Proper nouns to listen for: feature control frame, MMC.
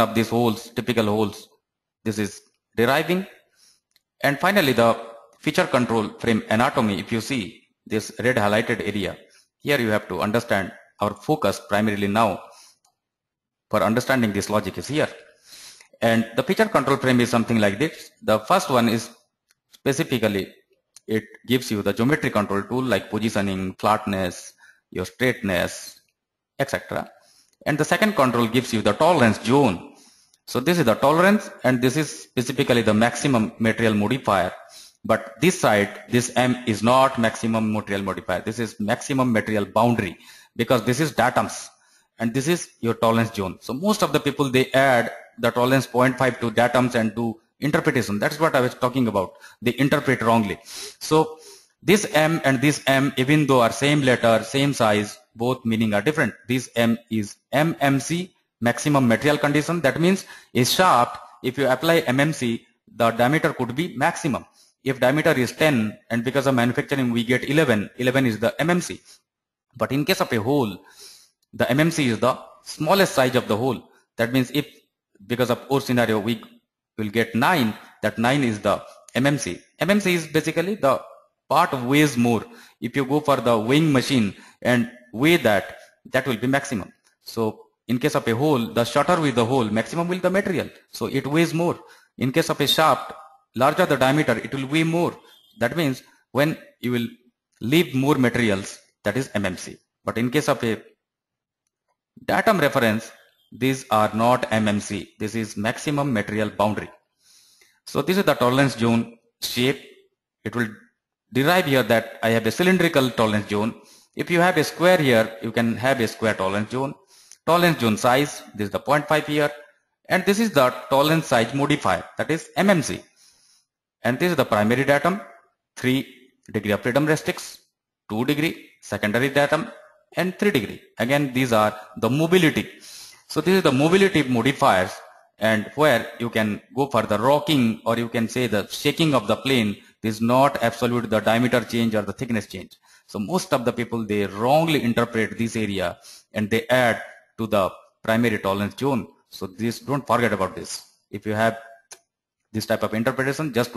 of these holes, typical holes, this is deriving. And finally, the feature control frame anatomy. If you see this red highlighted area, here you have to understand our focus primarily now for understanding this logic is here. And the feature control frame is something like this. The first one is specifically it gives you the geometry control tool like positioning, flatness, your straightness, etc. And the second control gives you the tolerance zone. So this is the tolerance, and this is specifically the maximum material modifier. But this side, this M is not maximum material modifier. This is maximum material boundary, because this is datums and this is your tolerance zone. So most of the people, they add the tolerance 0.5 to datums and do interpretation. That's what I was talking about. They interpret wrongly. So this M and this M, even though are same letter, same size, both meaning are different. This M is MMC, maximum material condition. That means a shaft, if you apply MMC, the diameter could be maximum. If diameter is 10 and because of manufacturing we get 11, 11 is the MMC. But in case of a hole, the MMC is the smallest size of the hole. That means if because of our scenario we will get 9, that 9 is the MMC. MMC is basically the part weighs more. If you go for the weighing machine and weigh that, that will be maximum. So in case of a hole, the shorter with the hole, maximum will the material. So it weighs more. In case of a shaft, larger the diameter, it will weigh more. That means when you will leave more materials, that is MMC. But in case of a datum reference, these are not MMC. This is maximum material boundary. So this is the tolerance zone shape. It will derive here that I have a cylindrical tolerance zone. If you have a square here, you can have a square tolerance zone. Tolerance zone size, this is the 0.5 here. And this is the tolerance size modifier, that is MMC. And this is the primary datum, 3 degree of freedom restricts, 2 degree, secondary datum, and 3 degree. Again, these are the mobility. So this is the mobility modifiers, and where you can go for the rocking, or you can say the shaking of the plane. This is not absolute the diameter change or the thickness change. So most of the people, they wrongly interpret this area and they add to the primary tolerance zone. So this, don't forget about this. If you have this type of interpretation, just